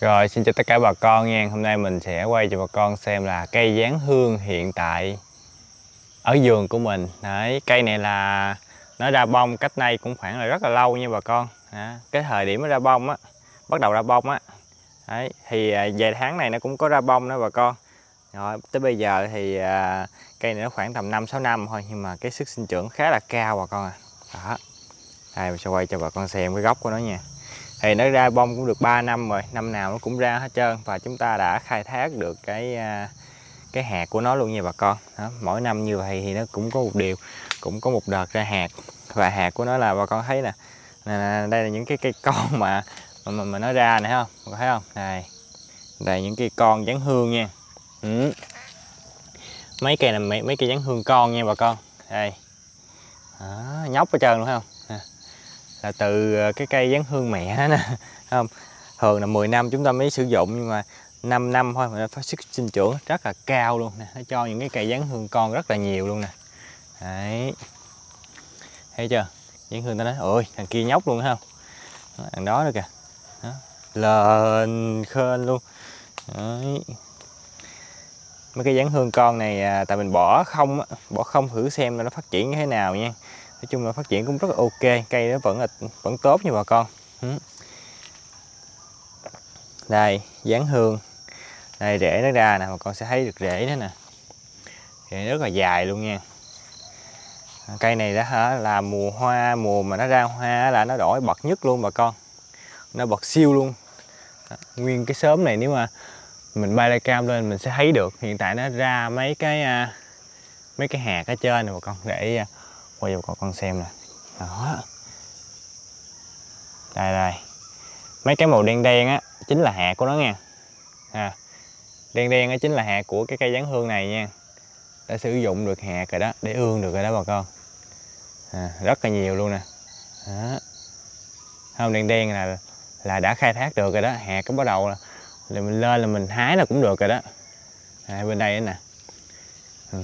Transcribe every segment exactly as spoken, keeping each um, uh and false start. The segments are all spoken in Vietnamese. Rồi, xin chào tất cả bà con nha. Hôm nay mình sẽ quay cho bà con xem là cây dán hương hiện tại ở vườn của mình. Đấy, cây này là nó ra bông cách nay cũng khoảng là rất là lâu nha bà con. À, cái thời điểm nó ra bông á, bắt đầu ra bông á. Đấy, thì vài tháng này nó cũng có ra bông đó bà con. Rồi, tới bây giờ thì à, cây này nó khoảng tầm năm sáu năm thôi, nhưng mà cái sức sinh trưởng khá là cao bà con à. Đó. Đây, mình sẽ quay cho bà con xem cái gốc của nó nha. Thì nó ra bông cũng được ba năm rồi, năm nào nó cũng ra hết trơn. Và chúng ta đã khai thác được cái cái hạt của nó luôn nha bà con. Đó, mỗi năm như vậy thì nó cũng có một điều, cũng có một đợt ra hạt. Và hạt của nó là bà con thấy nè, đây là những cái cây con mà mà, mà nó ra này, không bà con thấy không? Đây, đây những cây con dán hương nha. Ừ. Mấy cây là mấy, mấy cây dán hương con nha bà con. Đây. Đó, nhóc hết trơn luôn không? Là từ cái cây dán hương mẹ đó nè, không? Thường là mười năm chúng ta mới sử dụng, nhưng mà năm năm thôi mà nó phát sức sinh trưởng rất là cao luôn nè. Nó cho những cái cây dán hương con rất là nhiều luôn nè. Đấy. Thấy chưa? Dán hương ta nói, ôi thằng kia nhóc luôn không? Thằng đó nữa kìa. Đó. Lên khên luôn. Đấy. Mấy cái dán hương con này tại mình bỏ không, bỏ không thử xem là nó phát triển như thế nào nha. Nói chung là phát triển cũng rất là ok, cây nó vẫn là vẫn tốt nha bà con. Đây, dán hương. Đây rễ nó ra nè, bà con sẽ thấy được rễ đó nè. Rễ rất là dài luôn nha. Cây này đó hả, là mùa hoa, mùa mà nó ra hoa là nó đổi bật nhất luôn bà con. Nó bật siêu luôn. Nguyên cái xóm này nếu mà mình bay lai cam lên mình sẽ thấy được. Hiện tại nó ra mấy cái mấy cái hạt ở trên nè bà con, để quay vô con xem nè. Đó. Đây đây. Mấy cái màu đen đen á chính là hạt của nó nha. À, đen đen á chính là hạt của cái cây dán hương này nha. Đã sử dụng được hạt rồi đó, để ương được rồi đó bà con. À, rất là nhiều luôn nè. Đó. Không, đen đen là là đã khai thác được rồi đó, hạt cũng bắt đầu là, là mình lên là mình hái là cũng được rồi đó. À, bên đây nè. Ừ.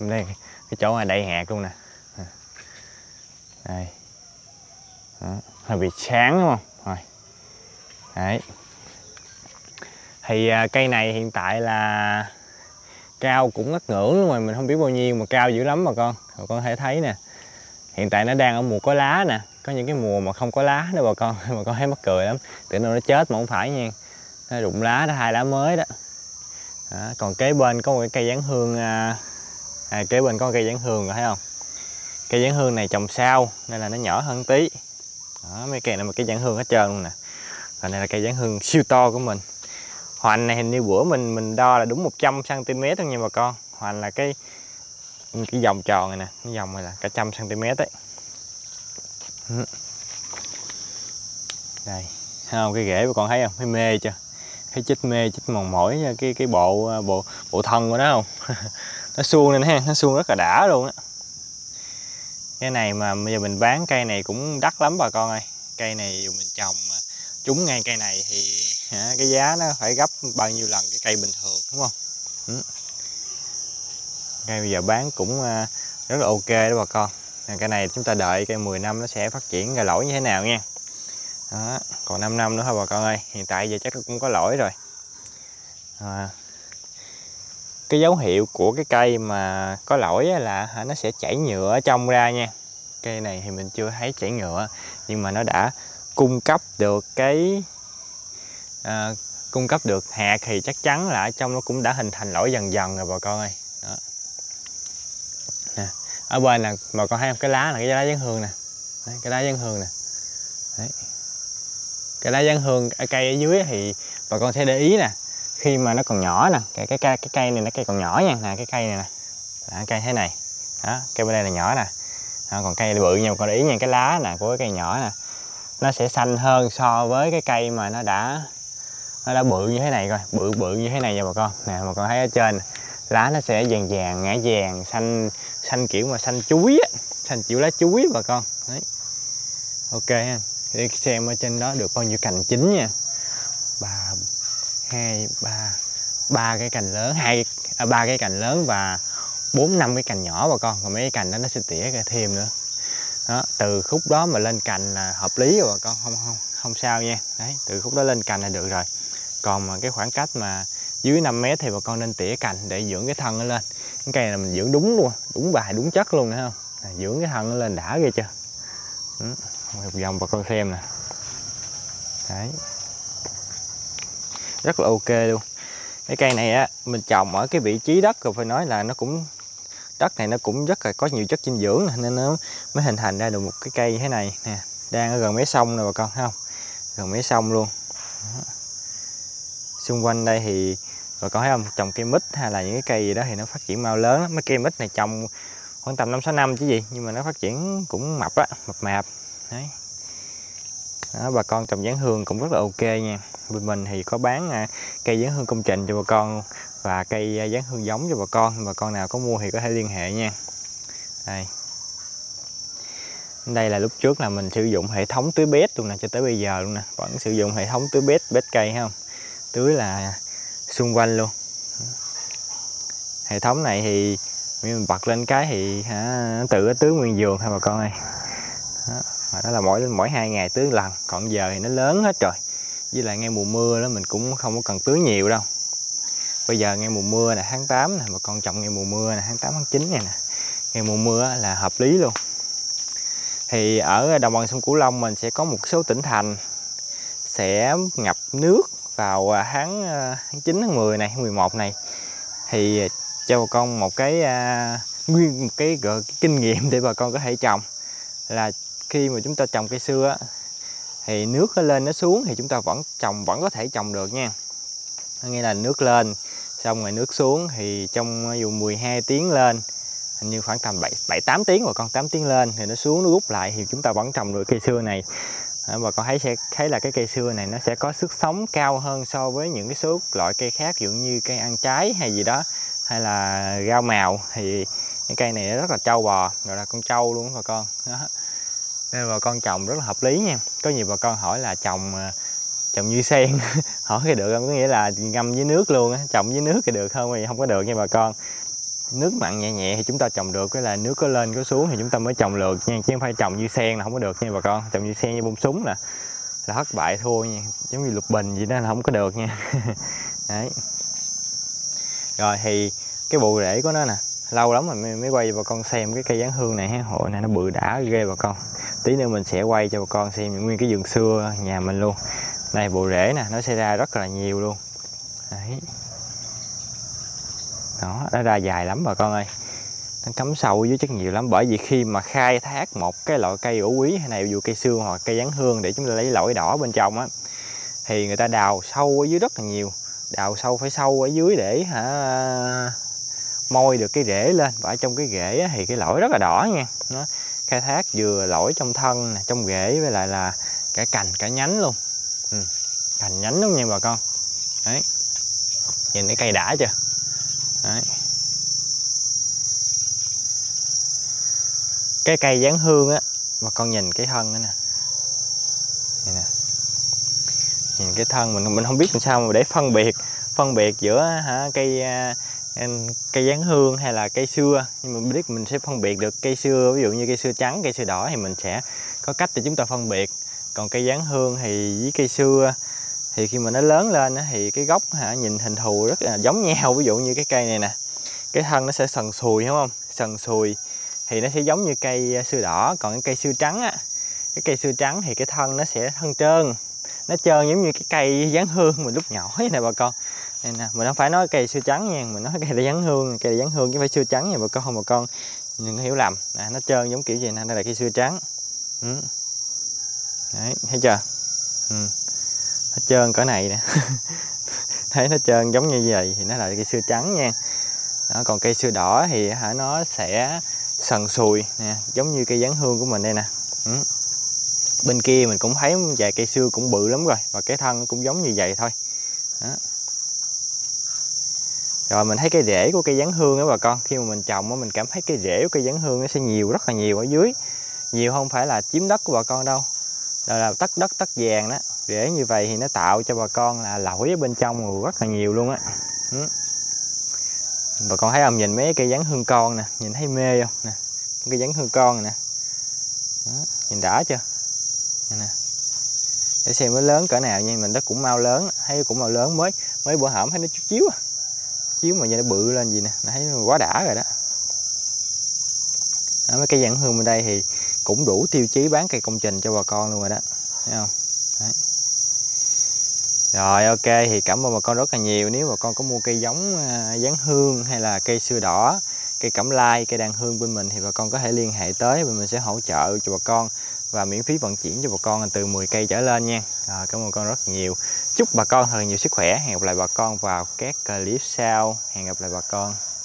Bên đây cái chỗ này đầy hạt luôn nè. Đây. Đó. Hơi bị sáng đúng không? Rồi. Đấy. Thì à, cây này hiện tại là cao cũng ngất ngưỡng luôn rồi, mình không biết bao nhiêu mà cao dữ lắm bà con. Bà con có thể thấy nè. Hiện tại nó đang ở mùa có lá nè, có những cái mùa mà không có lá nữa bà con, bà con thấy mắc cười lắm. Tưởng đâu nó chết mà không phải nha. Nó rụng lá, nó hai lá mới đó. Đó. Còn kế bên có một cái cây dán hương à, à, kế bên có một cây dán hương rồi thấy không? Cây dán hương này trồng sao nên là nó nhỏ hơn tí. Đó, mấy cây này là cái dán hương hết trơn luôn nè. Còn đây là cây dán hương siêu to của mình. Hoành này hình như bữa mình mình đo là đúng một trăm xăng ti mét thôi nha bà con. Hoành là cái cái vòng tròn này nè, cái vòng này là cả một trăm xăng ti mét đấy. Đây, không cái rễ bà con thấy không? Thấy mê chưa? Thấy chích mê, chích mòn mỏi cái cái bộ bộ bộ thân của nó không? Nó suông lên ha, nó suông rất là đã luôn á. Cái này mà bây giờ mình bán cây này cũng đắt lắm bà con ơi. Cây này dù mình trồng mà trúng ngay cây này thì hả, cái giá nó phải gấp bao nhiêu lần cái cây bình thường đúng không? Ừ. Cây bây giờ bán cũng rất là ok đó bà con. Cây này chúng ta đợi cây mười năm nó sẽ phát triển ra lỗi như thế nào nha. Đó. Còn năm năm nữa thôi bà con ơi. Hiện tại giờ chắc cũng có lỗi rồi. À. Cái dấu hiệu của cái cây mà có lỗi là nó sẽ chảy nhựa ở trong ra nha. Cây này thì mình chưa thấy chảy nhựa, nhưng mà nó đã cung cấp được cái à, cung cấp được hạt thì chắc chắn là ở trong nó cũng đã hình thành lỗi dần dần rồi bà con ơi. Đó. Nè, ở bên là bà con thấy cái lá là cái lá dán hương nè. Đấy, cái lá dán hương nè. Đấy. Cái lá dán hương ở cây ở dưới thì bà con sẽ để ý nè. Khi mà nó còn nhỏ nè, cái cái cái, cái cây này nó cây còn nhỏ nha, nè cái cây này nè. Đó, cây thế này. Đó, cây bên đây là nhỏ nè. Đó, còn cây bự nha, còn để ý nha, cái lá nè của cái cây nhỏ nè. Nó sẽ xanh hơn so với cái cây mà nó đã nó đã bự như thế này coi, bự bự như thế này nha bà con. Nè, bà con thấy ở trên lá nó sẽ vàng vàng, ngã vàng, xanh xanh kiểu mà xanh chuối á, xanh kiểu lá chuối bà con. Đấy. Ok ha. Để xem ở trên đó được bao nhiêu cành chín nha. Bà hai ba ba cái cành lớn, hai à, ba cái cành lớn và bốn năm cái cành nhỏ bà con. Còn mấy cái cành đó nó sẽ tỉa ra thêm nữa. Đó, từ khúc đó mà lên cành là hợp lý rồi bà con, không không không sao nha. Đấy, từ khúc đó lên cành là được rồi. Còn mà cái khoảng cách mà dưới năm mét thì bà con nên tỉa cành để dưỡng cái thân nó lên. Cái cây này mình dưỡng đúng luôn, đúng bài, đúng chất luôn nữa, không? Dưỡng cái thân nó lên đã ghê chưa. Một vòng bà con xem nè. Đấy. Rất là ok luôn. Cái cây này á, mình trồng ở cái vị trí đất rồi phải nói là nó cũng, đất này nó cũng rất là có nhiều chất dinh dưỡng nên nó mới hình thành ra được một cái cây như thế này nè. Đang ở gần mé sông nè bà con, thấy không? Gần mé sông luôn. Đó. Xung quanh đây thì bà con thấy không, trồng cây mít hay là những cái cây gì đó thì nó phát triển mau lớn lắm. Mấy cây mít này trồng khoảng tầm năm sáu năm chứ gì, nhưng mà nó phát triển cũng mập á, mập mạp. Đấy. Đó, bà con trồng dán hương cũng rất là ok nha. Bên mình thì có bán cây dán hương công trình cho bà con và cây dán hương giống cho bà con. Bà con nào có mua thì có thể liên hệ nha. Đây, đây là lúc trước là mình sử dụng hệ thống tưới bét luôn nè, cho tới bây giờ luôn nè, vẫn sử dụng hệ thống tưới bét bét cây không, tưới là xung quanh luôn. Hệ thống này thì mình bật lên cái thì hả, tự tưới nguyên vườn thôi bà con ơi. Đó. Đó là mỗi mỗi hai ngày tưới lần, còn giờ thì nó lớn hết rồi, với lại ngay mùa mưa đó mình cũng không có cần tưới nhiều đâu. Bây giờ ngay mùa mưa nè, tháng tám nè, bà con trồng ngay mùa mưa nè, tháng tám tháng chín này nè, ngay mùa mưa là hợp lý luôn. Thì ở đồng bằng sông Cửu Long mình sẽ có một số tỉnh thành sẽ ngập nước vào tháng tháng chín, tháng mười này, tháng mười một này, thì cho bà con một cái nguyên một cái, cái kinh nghiệm để bà con có thể trồng là khi mà chúng ta trồng cây sưa thì nước nó lên nó xuống thì chúng ta vẫn trồng vẫn có thể trồng được nha. Nghĩa là nước lên xong rồi nước xuống thì trong dù mười hai tiếng lên, hình như khoảng tầm bảy tám tiếng rồi con, tám tiếng lên thì nó xuống nó rút lại thì chúng ta vẫn trồng được cây sưa này. Và con thấy sẽ thấy là cái cây sưa này nó sẽ có sức sống cao hơn so với những cái số loại cây khác, ví dụ như cây ăn trái hay gì đó, hay là rau màu, thì cái cây này rất là trâu bò, gọi là con trâu luôn bà con. Đó. Nên bà con trồng rất là hợp lý nha. Có nhiều bà con hỏi là trồng trồng như sen hỏi cái được không, có nghĩa là ngâm với nước luôn, trồng với nước thì được không thì không có được nha bà con. Nước mặn nhẹ nhẹ thì chúng ta trồng được, cái là nước có lên có xuống thì chúng ta mới trồng được nha, chứ không phải trồng như sen là không có được nha bà con. Trồng như sen như bông súng nè là thất bại thua nha, giống như lục bình vậy đó là không có được nha. Đấy. Rồi thì cái bộ rễ của nó nè, lâu lắm rồi mới quay cho bà con xem cái cây dán hương này ha. Hồi này nó bự đã ghê bà con, tí nữa mình sẽ quay cho bà con xem nguyên cái vườn sưa nhà mình luôn. Đây bộ rễ nè, nó sẽ ra rất là nhiều luôn. Đấy. Đó, nó ra dài lắm bà con ơi, nó cắm sâu dưới chất nhiều lắm. Bởi vì khi mà khai thác một cái loại cây gỗ quý hay này, ví dụ cây sưa hoặc cây dán hương để chúng ta lấy lõi đỏ bên trong á, thì người ta đào sâu ở dưới rất là nhiều, đào sâu phải sâu ở dưới để hả môi được cái rễ lên, và ở trong cái rễ á, thì cái lõi rất là đỏ nha. Nó khai thác vừa lõi trong thân, trong rễ với lại là cả cành cả nhánh luôn. Ừ. Cành nhánh luôn nha bà con. Đấy. Nhìn cái cây đã chưa. Đấy. Cái cây dán hương á, bà con nhìn cái thân đó nè. Đây nè. Nhìn cái thân mình mình không biết làm sao mà để phân biệt, phân biệt giữa hả cây cây dán hương hay là cây sưa, nhưng mà mình biết mình sẽ phân biệt được cây sưa, ví dụ như cây sưa trắng, cây sưa đỏ thì mình sẽ có cách để chúng ta phân biệt. Còn cây dán hương thì với cây sưa thì khi mà nó lớn lên thì cái gốc hả nhìn hình thù rất là giống nhau. Ví dụ như cái cây này nè, cái thân nó sẽ sần sùi, đúng không? Sần sùi thì nó sẽ giống như cây sưa đỏ. Còn cái cây sưa trắng á, cái cây sưa trắng thì cái thân nó sẽ thân trơn, nó trơn giống như cái cây dán hương mình lúc nhỏ nè bà con. Nè, mình không phải nói cây sưa trắng nha, mình nói cây dán hương, cây dán hương chứ phải sưa trắng nha bà con, không bà con đừng có hiểu lầm. À, nó trơn giống kiểu gì nè, đây là cây sưa trắng. Ừ. Đấy, thấy chưa? Ừ. Nó trơn cỡ này nè. Thấy nó trơn giống như vậy thì nó là cây sưa trắng nha. Đó, còn cây sưa đỏ thì hả nó sẽ sần sùi nè, giống như cây dán hương của mình đây nè. Ừ. Bên kia mình cũng thấy vài cây sưa cũng bự lắm rồi, và cái thân cũng giống như vậy thôi. Đó. Rồi mình thấy cái rễ của cây dán hương đó bà con, khi mà mình trồng á mình cảm thấy cái rễ của cây dán hương nó sẽ nhiều, rất là nhiều ở dưới. Nhiều không phải là chiếm đất của bà con đâu, đó là tất đất tất vàng đó. Rễ như vậy thì nó tạo cho bà con là lõi ở bên trong rất là nhiều luôn á. Ừ. Bà con thấy không, nhìn mấy cây dán hương con nè, nhìn thấy mê không nè, cây dán hương con nè. Đó, nhìn đã chưa nè. để xem nó lớn cỡ nào nha. Mình đất cũng mau lớn, thấy cũng mau lớn, mới mới bữa hổm thấy nó chút chiếu chiếu mà giờ nó bự lên gì nè, thấy nó quá đã rồi đó. Đó, mấy cây dán hương bên đây thì cũng đủ tiêu chí bán cây công trình cho bà con luôn rồi đó, thấy không? Đấy. Rồi ok, thì cảm ơn bà con rất là nhiều. Nếu bà con có mua cây giống dán hương hay là cây sưa đỏ, cây cẩm lai, cây đàn hương bên mình thì bà con có thể liên hệ tới, bên mình sẽ hỗ trợ cho bà con và miễn phí vận chuyển cho bà con từ mười cây trở lên nha. Rồi, cảm ơn con rất nhiều. Chúc bà con thật nhiều sức khỏe. Hẹn gặp lại bà con vào các clip sau. Hẹn gặp lại bà con.